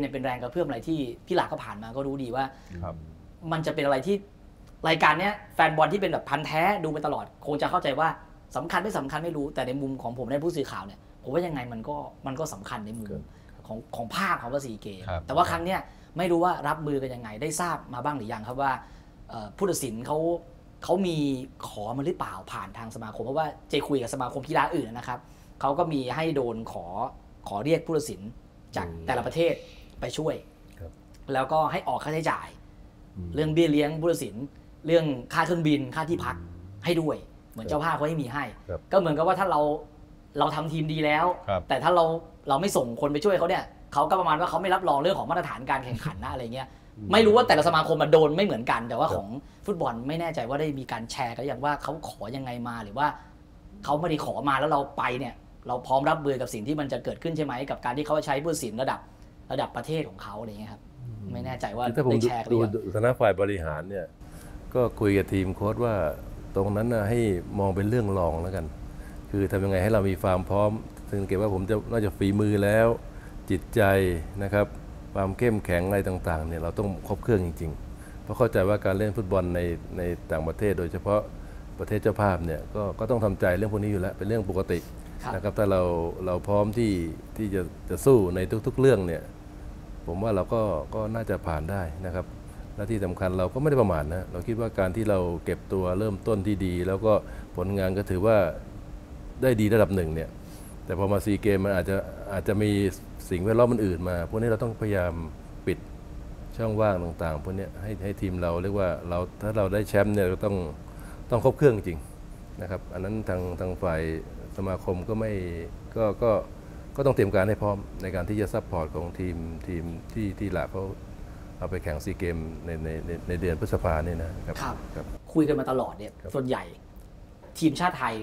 เนี่ยเป็นแรงกระเพื่อมอะไรที่พี่หลาก็ผ่านมาก็รู้ดีว่ามันจะเป็นอะไรที่รายการนี้แฟนบอลที่เป็นแบบพันแท้ดูมาตลอดคงจะเข้าใจว่าสำคัญไม่สำคัญไม่รู้แต่ในมุมของผมในผู้สื่อข่าวเนี่ยผมว่ายังไงมันก็สำคัญในมุมของภาพของซีเกมแต่ว่าครั้งเนี้ยไม่รู้ว่ารับมือกันยังไงได้ทราบมาบ้างหรือยังครับว่าผู้ตัดสินเขามีขอมาหรือเปล่าผ่านทางสมาคมเพราะว่าเจคุยกับสมาคมกีฬาอื่นนะครับเขาก็มีให้โดนขอเรียกผู้ตัดสินจากแต่ละประเทศไปช่วยแล้วก็ให้ออกค่าใช้จ่ายเรื่องเบี้ยเลี้ยงผู้ตัดสินเรื่องค่าเครื่องบินค่าที่พักให้ด้วยเหมือนเจ้าภาพเขาให้มีให้ก็เหมือนกับว่าถ้าเราทำทีมดีแล้วแต่ถ้าเราไม่ส่งคนไปช่วยเขาเนี่ยเขาก็ประมาณว่าเขาไม่รับรองเรื่องของมาตรฐานการแข่งขันนะอะไรเงี้ยไม่รู้ว่าแต่ละสมาคมมันโดนไม่เหมือนกันแต่ว่าของฟุตบอลไม่แน่ใจว่าได้มีการแชร์กันอย่างว่าเขาขอยังไงมาหรือว่าเขาไม่ได้ขอมาแล้วเราไปเนี่ยเราพร้อมรับมือกับสิ่งที่มันจะเกิดขึ้นใช่ไหมกับการที่เขาใช้ผู้ตัดสินระดับประเทศของเขาอะไรเงี้ยครับไม่แน่ใจว่าได้แชร์กันหรือยังคณะฝ่ายบริหารเนี่ยก็คุยกับทีมโค้ชว่าตรงนั้นนะให้มองเป็นเรื่องรองแล้วกันคือทำยังไงให้เรามีความพร้อมสังเกตว่าผมจะนอกจากฝีมือแล้วจิตใจนะครับความเข้มแข็งอะไรต่างๆเนี่ยเราต้องครบเครื่องจริงๆเพราะเข้าใจว่าการเล่นฟุตบอลในต่างประเทศโดยเฉพาะประเทศเจ้าภาพเนี่ยก็ต้องทำใจเรื่องพวกนี้อยู่แล้วเป็นเรื่องปกตินะครับถ้าเราพร้อมที่จะสู้ในทุกๆเรื่องเนี่ยผมว่าเราก็น่าจะผ่านได้นะครับและที่สำคัญเราก็ไม่ได้ประมาทนะเราคิดว่าการที่เราเก็บตัวเริ่มต้นที่ดีแล้วก็ผลงานก็ถือว่าได้ดีระดับหนึ่งเนี่ยแต่พอมาซีเกมมันอาจจะมีสิ่งแวดล้อมมันอื่นมาพวกนี้เราต้องพยายามปิดช่องว่างต่างๆพวกนี้ให้ทีมเราเรียกว่าเราถ้าเราได้แชมป์เนี่ยเราต้องครบเครื่องจริงนะครับอันนั้นทางฝ่ายสมาคมก็ไม่ก็ต้องเตรียมการให้พร้อมในการที่จะซัพพอร์ตของทีมที่หลาเขาเอาไปแข่งซีเกมในเดือนพฤษภาเนี่ยนะครับคุยกันมาตลอดเนี่ยส่วนใหญ่ทีมชาติไทย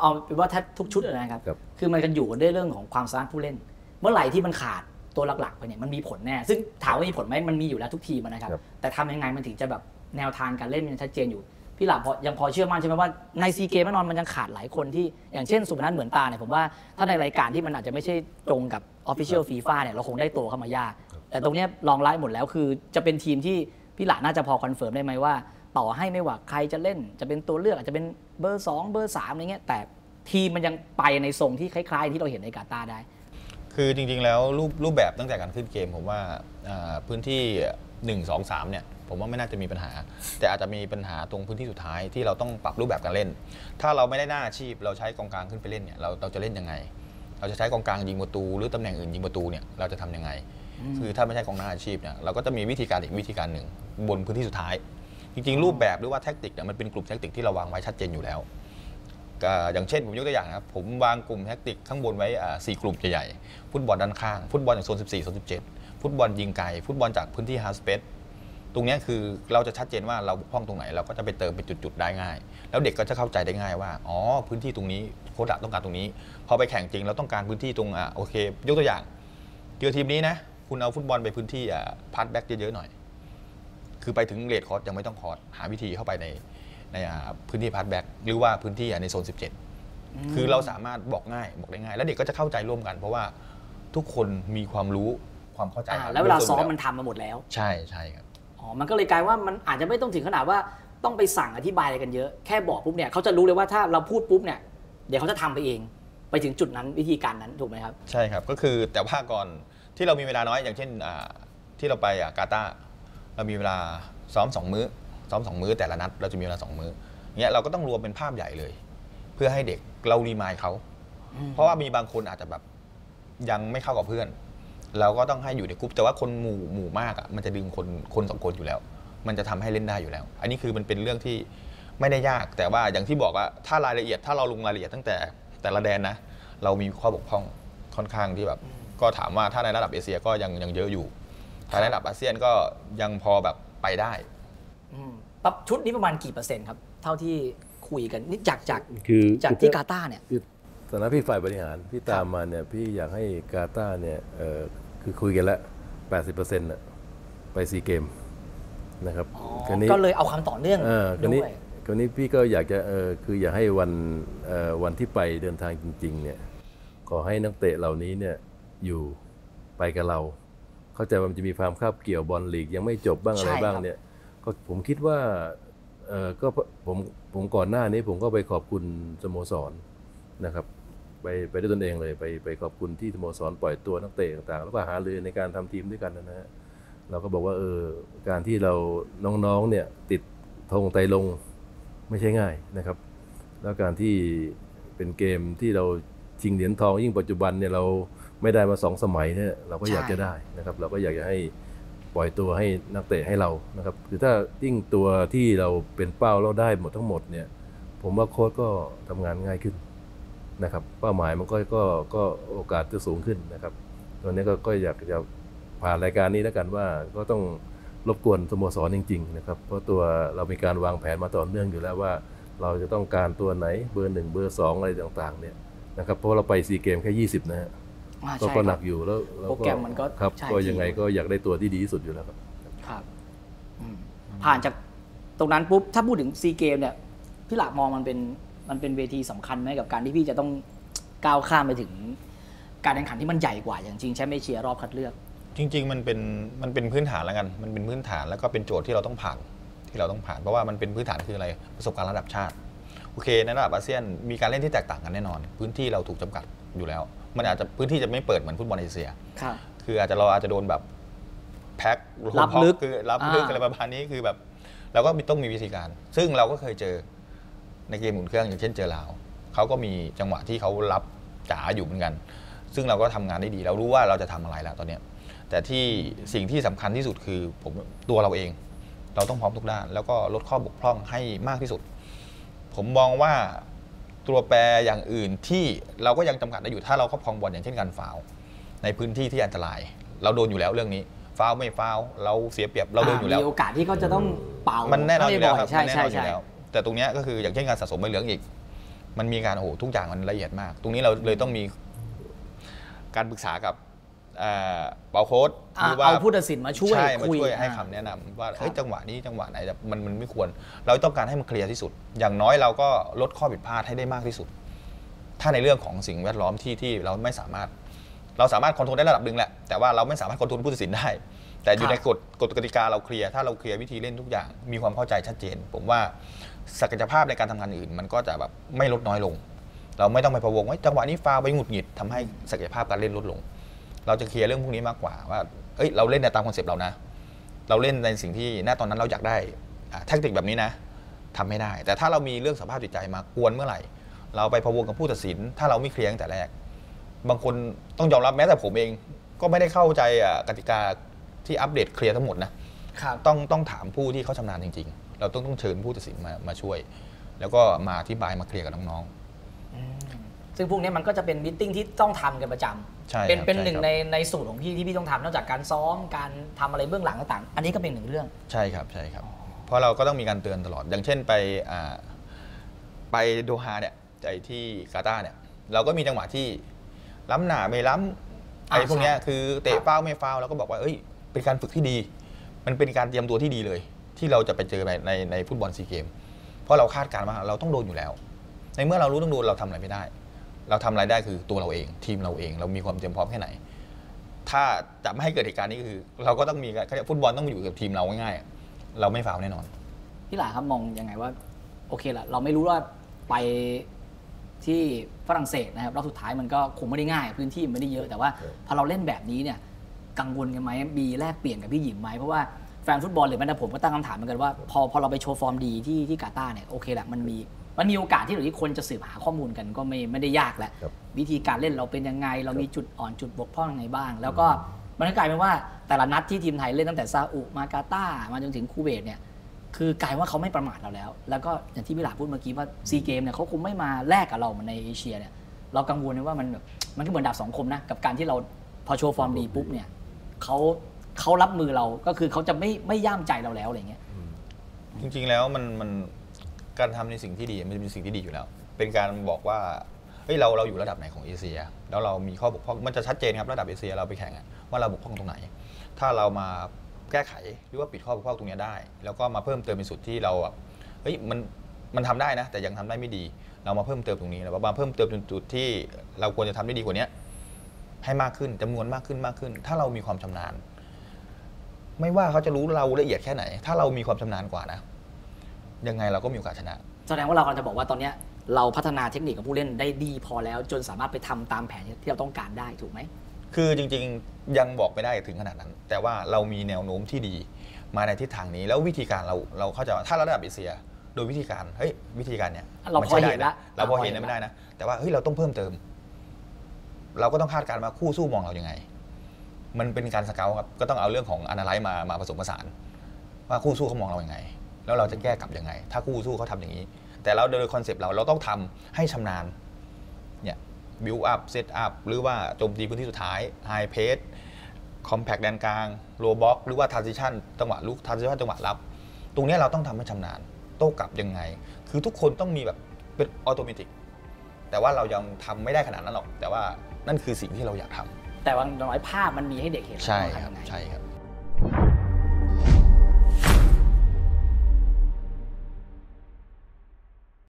เอาเป็นว่าแทบทุกชุดนะครับคือมันกันอยู่ด้วยเรื่องของความสามารถผู้เล่นเมื่อไหร่ที่มันขาดตัวหลักๆไปเนี่ยมันมีผลแน่ซึ่งถามว่ามีผลไหมมันมีอยู่แล้วทุกทีมันนะครับแต่ทำยังไงมันถึงจะแบบแนวทางการเล่นมันชัดเจนอยู่พี่หลาพอยังพอเชื่อมั่นใช่ไหมว่าในซีเกมแน่นอนมันยังขาดหลายคนที่อย่างเช่นสุพนัทเหมือนตาเนี่ยผมว่าถ้าในรายการที่มันอาจจะไม่ใช่ตรงกับ Official FIFA เนี่ยเราคงได้ตัวเข้ามายากแต่ตรงนี้ลองไล่หมดแล้วคือจะเป็นทีมที่พี่หลาน่าจะพอคอนเฟิร์มได้ไหมว่าต่อให้ไม่ว่าใครจะเล่นจะเป็นตัวเลือกอาจจะเป็นเบอร์2เบอร์3อะไรเงี้ยแต่ทีมมันยังไปในทรงที่คล้ายๆที่เราเห็นในกาตาร์ได้คือจริงๆแล้วรูปแบบตั้งแต่การขึ้นเกมผมว่าพื้นที่1 2 3เนี่ยผมว่าไม่น่าจะมีปัญหาแต่อาจจะมีปัญหาตรงพื้นที่สุดท้ายที่เราต้องปรับรูปแบบการเล่นถ้าเราไม่ได้หน้าอาชีพเราใช้กองกลางขึ้นไปเล่นเนี่ยเราจะเล่นยังไงเราจะใช้กองกลางยิงประตูหรือตำแหน่งอื่นยิงประตูเนี่ยเราจะทำยังไงคือถ้าไม่ใช่กองหน้าอาชีพเนี่ยเราก็จะมีวิธีการอีกวิธีการหนึ่งบนพื้นที่สุดท้ายจริงๆรูปแบบหรือว่าแทคติกเนี่ยมันเป็นกลุ่มแทคติกที่เราวางไว้ชัดเจนอยู่แล้วอย่างเช่นผมยกตัวอย่างนะครับผมวางกลุ่มแทคติกข้างบนไว้4 กลุ่มใหญ่ๆฟุตบอลด้านข้างฟุตบอลอย่างโซน 14 โซน 17 ฟุตบอลยิงไกลฟุตบอลจากพื้นที่ฮาร์ดสเปซตรงนี้คือเราจะชัดเจนว่าเราบกพร่องตรงไหนเราก็จะไปเติมเป็นจุดๆได้ง่ายแล้วเด็กก็จะเข้าใจได้ง่ายว่าอ๋อพื้นที่ตรงนี้โค้ชต้องการตรงนี้พอไปแข่งจริงเราต้องการพื้นที่ตรงโอเคยกตัวอย่างเจอทีมนี้นะคุณเอาฟุตบอลไปพื้นที่พาสแบ็กเยอะๆหน่อยคือไปถึงเลดคอร์สยังไม่ต้องคอร์สหาวิธีเข้าไปในพื้นที่พาสแบ็กหรือว่าพื้นที่ในโซน17คือเราสามารถบอกง่ายบอกได้ง่ายแล้วเด็กก็จะเข้าใจร่วมกันเพราะว่าทุกคนมีความรู้ความเข้าใจแล้วเวลาซ้อมมันทำมาหมดแล้วใช่ใช่ครับอ๋อมันก็เลยกลายว่ามันอาจจะไม่ต้องถึงขนาดว่าต้องไปสั่งอธิบายอะไรกันเยอะแค่บอกปุ๊บเนี่ยเขาจะรู้เลยว่าถ้าเราพูดปุ๊บเนี่ยเดี๋ยวเขาจะทำไปเองไปถึงจุดนั้นวิธีการนั้นถูกไหมครับใช่ครับก็คือแต่ว่าก่อนที่เรามีเวลาน้อยอย่างเช่นที่เราไปกาตาร์เรามีเวลาซ้อม2 มื้อซ้อม2 มื้อแต่ละนัดเราจะมีเวลา2 มื้อเงี้ยเราก็ต้องรวมเป็นภาพใหญ่เลยเพื่อให้เด็กเรารีมายเขาเพราะว่ามีบางคนอาจจะแบบยังไม่เข้ากับเพื่อนเราก็ต้องให้อยู่ในกลุ่มแต่ว่าคนหมู่มากอ่ะมันจะดึงคนสองคนอยู่แล้วมันจะทำให้เล่นได้อยู่แล้วอันนี้คือมันเป็นเรื่องที่ไม่ได้ยากแต่ว่าอย่างที่บอกว่าถ้ารายละเอียดถ้าเราลงรายละเอียดตั้งแต่ละแดนนะเรามีข้อบกพร่องค่อนข้างที่แบบก็ถามว่าถ้าในระดับเอเชียก็ยังเยอะอยู่ถ้าในระดับอาเซียนก็ยังพอแบบไปได้ปรับชุดนี้ประมาณกี่เปอร์เซ็นต์ครับเท่าที่คุยกันนี่จากที่กาตาร์เนี่ยสำนักพี่ฝ่ายบริหารพี่ตามมาเนี่ยพี่อยากให้กาตาร์เนี่ยคือคุยกันแล้ว80%น่ะไป4 เกมนะครับก็เลยเอาความต่อเนื่องด้วยคราวนี้พี่ก็อยากจะคืออยากให้วันที่ไปเดินทางจริงๆเนี่ยขอให้นักเตะเหล่านี้เนี่ยอยู่ไปกับเราเข้าใจว่ามันจะมีความคาบเกี่ยวบอลลีกยังไม่จบบ้างอะไรบ้างเนี่ยก็ผมคิดว่าก็ผมก่อนหน้านี้ผมก็ไปขอบคุณสโมสรนะครับไปด้วยตนเองเลยไปขอบคุณที่สโมสรปล่อยตัวนักเตะต่างๆแล้วก็หารือในการทำทีมด้วยกันนะฮะเราก็บอกว่าการที่เราน้องๆเนี่ยติดธงไตลงไม่ใช่ง่ายนะครับแล้วการที่เป็นเกมที่เราชิงเหรียญทองยิ่งปัจจุบันเนี่ยเราไม่ได้มา2 สมัยเนี่ยเราก็อยากจะได้นะครับเราก็อยากจะให้ปล่อยตัวให้นักเตะให้เรานะครับคือถ้ายิ่งตัวที่เราเป็นเป้าเราได้หมดทั้งหมดเนี่ยผมว่าโค้ชก็ทำงานง่ายขึ้นนะครับเป้าหมายมันก็โอกาสจะสูงขึ้นนะครับตอนนี้ก็อยากจะผ่านรายการนี้แล้วกันว่าก็ต้องรบกวนสโมสรจริงๆนะครับเพราะตัวเรามีการวางแผนมาต่อเนื่องอยู่แล้วว่าเราจะต้องการตัวไหนเบอร์ 1เบอร์ 2อะไรต่างๆเนี่ยนะครับเพราะเราไป4 เกมแค่20นะฮะก็หนักอยู่แล้วโปรแกรมมันก็ครับก็ยังไงก็อยากได้ตัวที่ดีที่สุดอยู่แล้วครับผ่านจากตรงนั้นปุ๊บถ้าพูดถึง4 เกมเนี่ยพี่หลามองมันเป็นเวทีสำคัญไหมกับการที่พี่จะต้องก้าวข้ามไปถึงการแข่งขันที่มันใหญ่กว่าอย่างจริงแชมป์เอเชียรอบคัดเลือกจริงๆมันเป็นพื้นฐานแล้วกันมันเป็นพื้นฐานแล้วก็เป็นโจทย์ที่เราต้องผ่านเพราะว่ามันเป็นพื้นฐานคืออะไรประสบการณ์ระดับชาติโอเคในระดับอาเซียนมีการเล่นที่แตกต่างกันแน่นอนพื้นที่เราถูกจำกัดอยู่แล้วมันอาจจะพื้นที่จะไม่เปิดเหมือนฟุตบอลเอเชียคือเราอาจจะโดนแบบแพ็ครับลึกคือรับลึกอะไรประมาณนี้คือแบบเราก็ต้องมีวิธีการซึ่งเราก็เคยเจอในเกมหมุนเครื่องอย่างเช่นเจอลาวเขาก็มีจังหวะที่เขารับจ๋าอยู่เหมือนกันซึ่งเราก็ทำงานได้ดีเรารู้ว่าเราจะทำอะไรแล้วตอนเนี้ยแต่ที่สิ่งที่สำคัญที่สุดคือผมตัวเราเองเราต้องพร้อมทุกด้านแล้วก็ลดข้อบกพร่องให้มากที่สุดผมมองว่าตัวแปรอย่างอื่นที่เราก็ยังจำกัดได้อยู่ถ้าเราครอบครองบอลอย่างเช่นการฟาวล์ในพื้นที่ที่อันตรายเราโดนอยู่แล้วเรื่องนี้ฟาวล์ไม่ฟาวล์เราเสียเปรียบเราโดนอยู่แล้วมีโอกาสที่เขาจะต้องเป่ามันแน่นอนอยู่แล้วครับแน่นอนอยู่แล้วแต่ตรงนี้ก็คืออย่างเช่นการสะสมใบเหลืองอีกมันมีการโอ้โหทุกอย่างมันละเอียดมากตรงนี้เราเลยต้องมีการปรึกษากับเป่าโค้ชหรือว่าเอาผู้ตัดสินมาช่วยให้คำแนะนำว่าจังหวะนี้จังหวะไหนมันไม่ควรเราต้องการให้มันเคลียร์ที่สุดอย่างน้อยเราก็ลดข้อผิดพลาดให้ได้มากที่สุดถ้าในเรื่องของสิ่งแวดล้อมที่เราไม่สามารถควบคุมได้ระดับหนึ่งแหละแต่ว่าเราไม่สามารถควบคุมผู้ตัดสินได้แต่อยู่ในกฎกติกาเราเคลียร์ถ้าเราเคลียร์วิธีเล่นทุกอย่างมีความเข้าใจชัดเจนผมว่าศักยภาพในการทำงานอื่นมันก็จะแบบไม่ลดน้อยลงเราไม่ต้องไปพะวงว่าจังหวะนี้ฟาวล์ไปหงุดหงิดทำให้ศักยภาพการเล่นลดลงเราจะเคลียร์เรื่องพวกนี้มากกว่าว่าเอ้ยเราเล่นในตามคอนเซปต์เรานะเราเล่นในสิ่งที่ณตอนนั้นเราอยากได้แทคติกแบบนี้นะทำไม่ได้แต่ถ้าเรามีเรื่องสภาพจิตใจมากวนเมื่อไหร่เราไปพะวงกับผู้ตัดสินถ้าเราไม่เคลียร์ตั้งแต่แรกบางคนต้องยอมรับแม้แต่ผมเองก็ไม่ได้เข้าใจกติกาที่อัปเดตเคลียร์ทั้งหมดนะต้องถามผู้ที่เขาชำนาญจริงๆเราต้องเชิญผู้ตัดสินมาช่วยแล้วก็มาอธิบายมาเคลียร์กับน้องๆ ซึ่งพวกนี้มันก็จะเป็นมิทติ้งที่ต้องทำกันประจำเป็นหนึ่งในสูตรของพี่ที่พี่ต้องทำนอกจากการซ้อมการทำอะไรเบื้องหลังต่างๆอันนี้ก็เป็นหนึ่งเรื่องใช่ครับใช่ครับเพราะเราก็ต้องมีการเตือนตลอดอย่างเช่นไปโดฮาเนี่ยใจที่กาตาร์เนี่ยเราก็มีจังหวะที่ล้ำหนาไม่ล้ำไอ้พวกนี้คือเตะเป้าไม่ฟาวเราก็บอกว่าเอ้ยเป็นการฝึกที่ดีมันเป็นการเตรียมตัวที่ดีเลยที่เราจะไปเจอในฟุตบอลซีเกมเพราะเราคาดการณ์ว่าเราต้องโดนอยู่แล้วในเมื่อเรารู้ต้องโดนเราทำอะไรไม่ได้เราทำอะไรได้คือตัวเราเองทีมเราเองเรามีความเตรียมพร้อมแค่ไหนถ้าจะไม่ให้เกิดเหตุการณ์นี้คือเราก็ต้องมีฟุตบอลต้องอยู่กับทีมเราง่ายๆเราไม่ฟาวแน่นอนพี่หลาครับมองยังไงว่าโอเคละเราไม่รู้ว่าไปที่ฝรั่งเศสนะครับรอบสุดท้ายมันก็คงไม่ได้ง่ายพื้นที่ไม่ได้เยอะแต่ว่าพอเราเล่นแบบนี้เนี่ยกังวลกันไหมบีแลกเปลี่ยนกับพี่หยิมไหมเพราะว่าแฟนฟุตบอลหรือแม้แต่ผมก็ตั้งคำถามเหมือนกันว่าพอเราไปโชว์ฟอร์มดีที่กาตาร์เนี่ยโอเคแหละมันมีโอกาสที่หรือที่คนจะสืบหาข้อมูลกันก็ไม่ได้ยากแล้ววิธีการเล่นเราเป็นยังไงเรามีจุดอ่อนจุดบกพร่องยังไงบ้างแล้วก็มันกลายเป็นว่าแต่ละนัดที่ทีมไทยเล่นตั้งแต่ซาอุมากาตาร์มาจนถึงคูเวตเนี่ยคือกลายว่าเขาไม่ประมาทเราแล้วก็อย่างที่พี่หลาพูดเมื่อกี้ว่าซีเกมเนี่ยเขาคงไม่มาแลกกับเราเหมือนในเอเชียเนี่ยเรากังวลว่ามันก็เหมือนดาบสองคมนะกับการที่เราพอโชว์ฟอร์มดีปุ๊บเนี่ยเขารับมือเราก็คือเขาจะไม่ย่ามใจเราแล้วอะไรเงี้ยจริงๆแล้วมันการทำในสิ่งที่ดีมันเป็นสิ่งที่ดีอยู่แล้วเป็นการบอกว่าเฮ้ยเราอยู่ระดับไหนของเอเชียแล้วเรามีข้อบกพร่องมันจะชัดเจนครับระดับเอเชียเราไปแข่งว่าเราบกพร่องตรงไหนถ้าเรามาแก้ไขหรือว่าปิดข้อบกพร่องตรงนี้ได้แล้วก็มาเพิ่มเติมในสุดที่เราเฮ้ยมันทำได้นะแต่ยังทำได้ไม่ดีเรามาเพิ่มเติมตรงนี้แล้วมาเพิ่มเติมจุดที่เราควรจะทำได้ดีกว่านี้ให้มากขึ้นจำนวนมากขึ้นถ้าเรามีความชำนาญไม่ว่าเขาจะรู้เราละเอียดแค่ไหนถ้าเรามีความชำนาญกว่านะยังไงเราก็มีโอกาสชนะแสดงว่าเรากำลังจะบอกว่าตอนนี้เราพัฒนาเทคนิคกับผู้เล่นได้ดีพอแล้วจนสามารถไปทำตามแผนที่เราต้องการได้ถูกไหมคือจริงๆยังบอกไม่ได้ถึงขนาดนั้นแต่ว่าเรามีแนวโน้มที่ดีมาในทิศทางนี้แล้ววิธีการเราเข้าใจว่าถ้าระดับเอเชียโดยวิธีการเฮ้ยวิธีการเนี่ยเราพอเห็นละเราพอเห็นไม่ได้นะแต่ว่าเฮ้ยเราต้องเพิ่มเติมเราก็ต้องคาดการณ์ว่าคู่สู้มองเราอย่างไงมันเป็นการสเกาต์ครับก็ต้องเอาเรื่องของอนาไลซ์มาผสมผสานว่าคู่สู้เขามองเราอย่างไงแล้วเราจะแก้กลับยังไงถ้าคู่สู้เขาทำอย่างนี้แต่เราโดยคอนเซปต์เราต้องทำให้ชำนาญเนี่ยบิวอัพเซตอัพหรือว่าโจมตีพื้นที่สุดท้ายไฮเพสคอมแพคแดนกลางโลบ็อกหรือว่าทรานซิชันจังหวะลุกทรานซิชันจังหวะรับตรงนี้เราต้องทำให้ชำนาญโต้กลับยังไงคือทุกคนต้องมีแบบเป็นออโตเมติกแต่ว่าเรายังทำไม่ได้ขนาดนั้นหรอกแต่ว่านั่นคือสิ่งที่เราอยากทำแต่ว่าน้อยภาพมันมีให้เด็กเห็นใช่ครับ